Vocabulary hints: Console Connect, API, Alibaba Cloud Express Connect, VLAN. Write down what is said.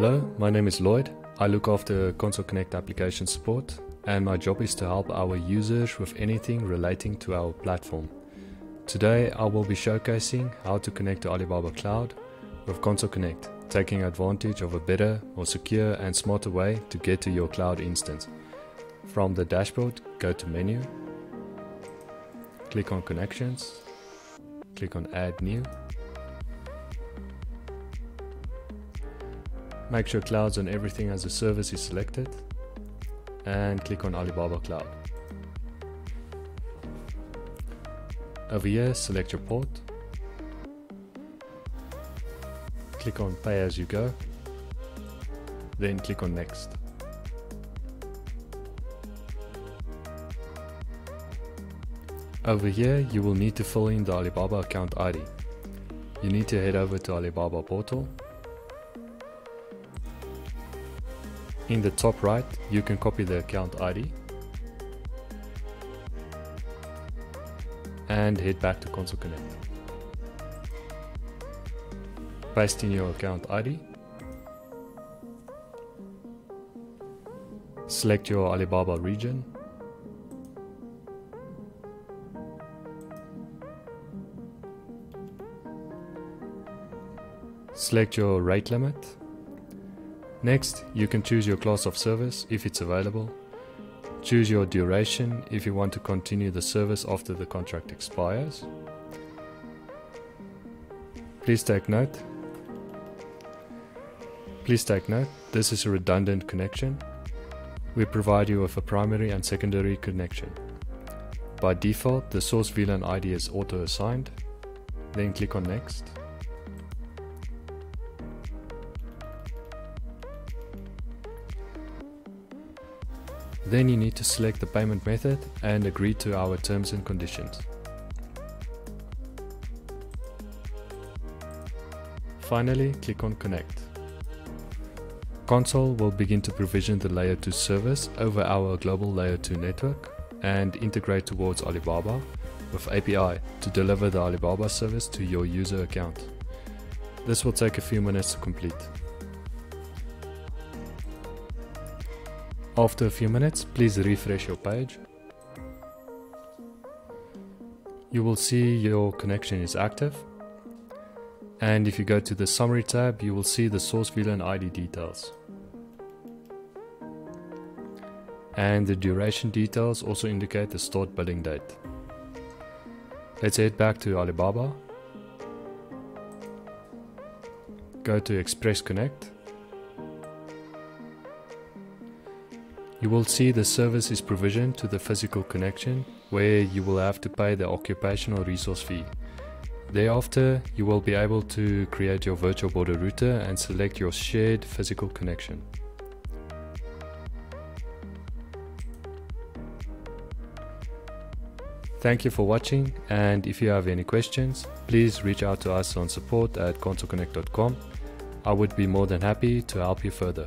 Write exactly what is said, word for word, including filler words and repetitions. Hello, my name is Lloyd. I look after Console Connect application support, and my job is to help our users with anything relating to our platform. Today I will be showcasing how to connect to Alibaba Cloud with Console Connect, taking advantage of a better, more secure and smarter way to get to your cloud instance. From the dashboard, go to Menu, click on Connections, click on Add New. Make sure Clouds and Everything as a Service is selected and click on Alibaba Cloud. Over here, select your port, click on Pay as you go, then click on Next. Over here, you will need to fill in the Alibaba account I D. You need to head over to Alibaba portal. In the top right, you can copy the account I D and head back to Console Connect. Paste in your account I D. Select your Alibaba region. Select your rate limit. Next, you can choose your class of service if it's available. Choose your duration if you want to continue the service after the contract expires. Please take note. Please take note, this is a redundant connection. We provide you with a primary and secondary connection. By default, the source V LAN I D is auto-assigned. Then click on Next. Then you need to select the payment method and agree to our terms and conditions. Finally, click on Connect. Console will begin to provision the Layer two service over our global Layer two network and integrate towards Alibaba with A P I to deliver the Alibaba service to your user account. This will take a few minutes to complete. After a few minutes, please refresh your page. You will see your connection is active. And if you go to the Summary tab, you will see the source V LAN I D details. And the duration details also indicate the start billing date. Let's head back to Alibaba. Go to Express Connect. You will see the service is provisioned to the physical connection where you will have to pay the occupational resource fee. Thereafter, you will be able to create your virtual border router and select your shared physical connection. Thank you for watching, and if you have any questions, please reach out to us on support at console connect dot com. I would be more than happy to help you further.